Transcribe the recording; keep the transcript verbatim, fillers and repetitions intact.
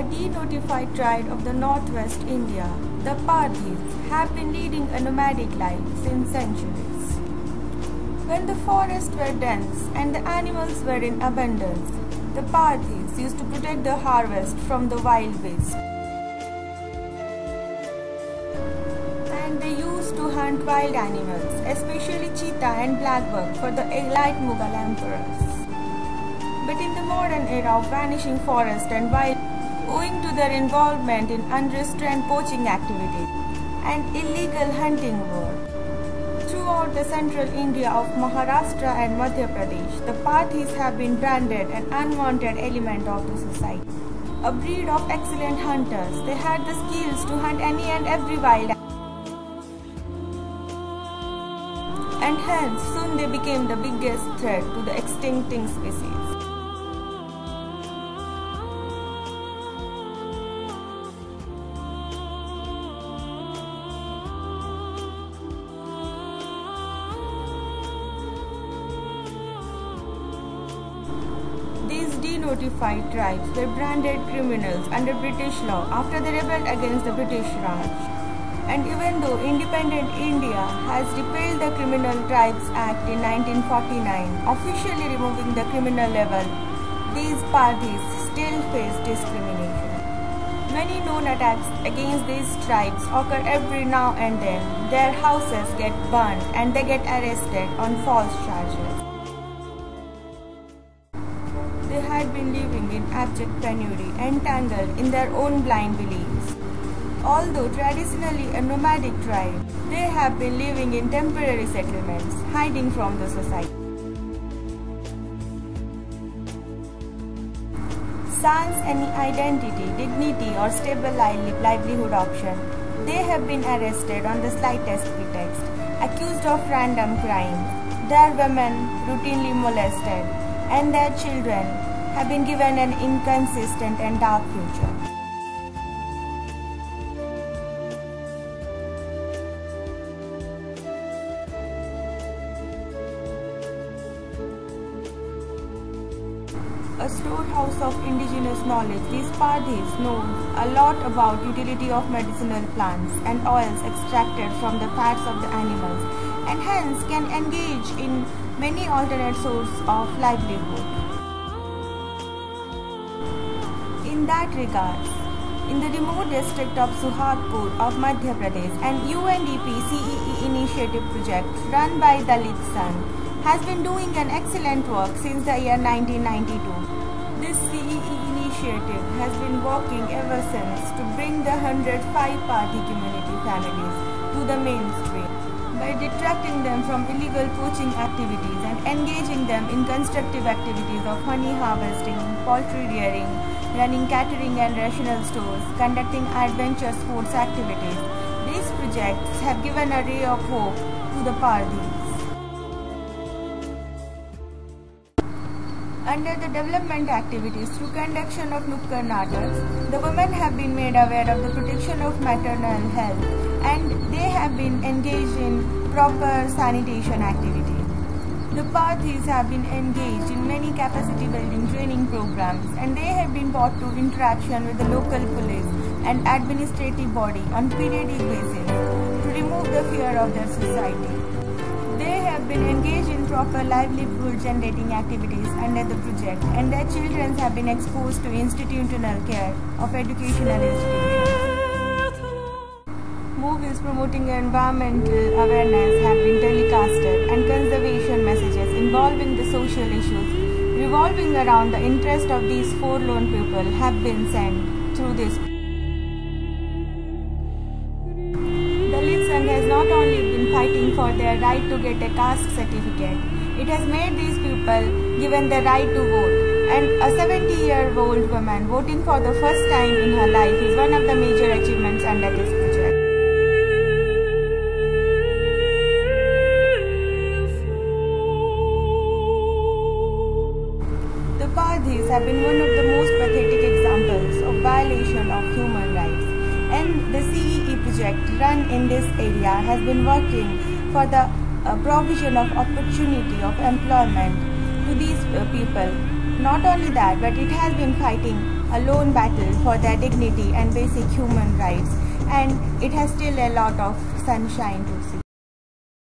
a denotified tribe of the northwest India, the Pardhis have been leading a nomadic life since centuries. When the forests were dense and the animals were in abundance, the Pardhis used to protect the harvest from the wild beasts, and they used to hunt wild animals, especially cheetah and blackbuck, for the elite Mughal emperors. But in the modern era of vanishing forest and wild, owing to their involvement in unrestrained poaching activity and illegal hunting war throughout the central India of Maharashtra and Madhya Pradesh, the Pardhis have been branded an unwanted element of the society. A breed of excellent hunters, they had the skills to hunt any and every wild animal, and hence soon they became the biggest threat to the extincting species. These denotified tribes were branded criminals under British law after they rebelled against the British Raj. And even though independent India has repealed the Criminal Tribes Act in nineteen forty-nine, officially removing the criminal level, these Pardhis still face discrimination. Many known attacks against these tribes occur every now and then. Their houses get burned and they get arrested on false charges. They had been living in abject penury, entangled in their own blind beliefs. Although traditionally a nomadic tribe, they have been living in temporary settlements, hiding from the society. Sans any identity, dignity or stable livelihood option, they have been arrested on the slightest pretext, accused of random crime, their women routinely molested, and their children have been given an inconsistent and dark future. A storehouse of indigenous knowledge, these Pardhis know a lot about utility of medicinal plants and oils extracted from the fats of the animals, and hence can engage in many alternate sources of livelihood. In that regard, in the remote district of Suharpur of Madhya Pradesh, an U N D P C E E initiative project run by Dalit Sangh has been doing an excellent work since the year nineteen ninety-two. This C E E initiative has been working ever since to bring the one hundred five Pardhi community families to the mainstream, by detracting them from illegal poaching activities and engaging them in constructive activities of honey harvesting, poultry rearing, running catering and rational stores, conducting adventure sports activities. These projects have given a ray of hope to the Pardhis. Under the development activities through conduction of nukkar nataks, the women have been made aware of the protection of maternal health, and they have been engaged in proper sanitation activity. The Pardhis have been engaged in many capacity building training programs, and they have been brought to interaction with the local police and administrative body on periodic basis to remove the fear of their society. They have been engaged in proper livelihood generating activities under the project, and their children have been exposed to institutional care of educational institutions. Movies promoting environmental awareness have been telecasted, and conservation messages involving the social issues revolving around the interest of these forlorn people have been sent through this. Dalit Sangh has not only been fighting for their right to get a caste certificate, it has made these people given the right to vote. And a seventy-year-old woman voting for the first time in her life is one of the major achievements under this project. Have been one of the most pathetic examples of violation of human rights, and the C E E project run in this area has been working for the uh, provision of opportunity of employment to these uh, people. Not only that, but it has been fighting a lone battle for their dignity and basic human rights, and it has still a lot of sunshine to see.